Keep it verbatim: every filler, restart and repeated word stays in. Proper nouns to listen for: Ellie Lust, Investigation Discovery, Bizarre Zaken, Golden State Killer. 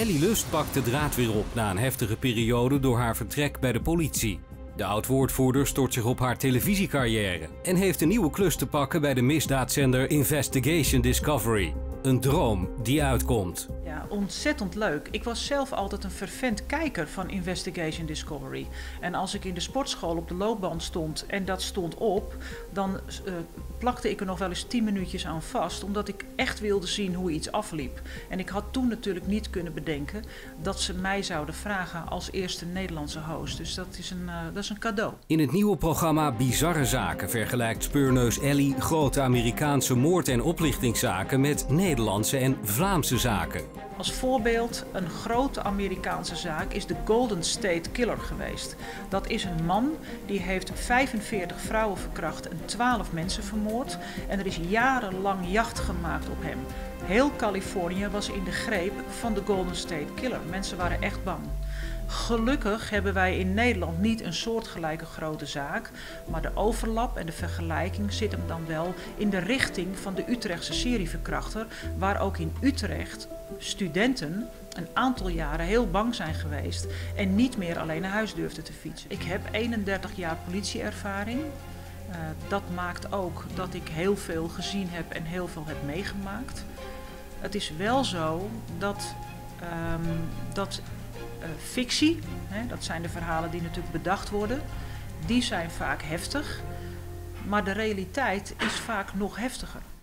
Ellie Lust pakt de draad weer op na een heftige periode door haar vertrek bij de politie. De oud-woordvoerder stort zich op haar televisiecarrière en heeft een nieuwe klus te pakken bij de misdaadzender Investigation Discovery. Een droom die uitkomt. Ja, ontzettend leuk. Ik was zelf altijd een fervent kijker van Investigation Discovery. En als ik in de sportschool op de loopband stond en dat stond op, dan uh, plakte ik er nog wel eens tien minuutjes aan vast, omdat ik echt wilde zien hoe iets afliep. En ik had toen natuurlijk niet kunnen bedenken dat ze mij zouden vragen als eerste Nederlandse host. Dus dat is een, uh, dat is een cadeau. In het nieuwe programma Bizarre Zaken vergelijkt speurneus Ellie grote Amerikaanse moord- en oplichtingszaken met Nederlandse en Vlaamse zaken. Als voorbeeld, een grote Amerikaanse zaak is de Golden State Killer geweest. Dat is een man die heeft vijfenveertig vrouwen verkracht en twaalf mensen vermoord. En er is jarenlang jacht gemaakt op hem. Heel Californië was in de greep van de Golden State Killer. Mensen waren echt bang. Gelukkig hebben wij in Nederland niet een soortgelijke grote zaak, maar de overlap en de vergelijking zit hem dan wel in de richting van de Utrechtse serieverkrachter, waar ook in Utrecht studenten een aantal jaren heel bang zijn geweest en niet meer alleen naar huis durfden te fietsen. Ik heb eenendertig jaar politieervaring. Uh, dat maakt ook dat ik heel veel gezien heb en heel veel heb meegemaakt. Het is wel zo dat, um, dat Uh, fictie, hè, dat zijn de verhalen die natuurlijk bedacht worden, die zijn vaak heftig, maar de realiteit is vaak nog heftiger.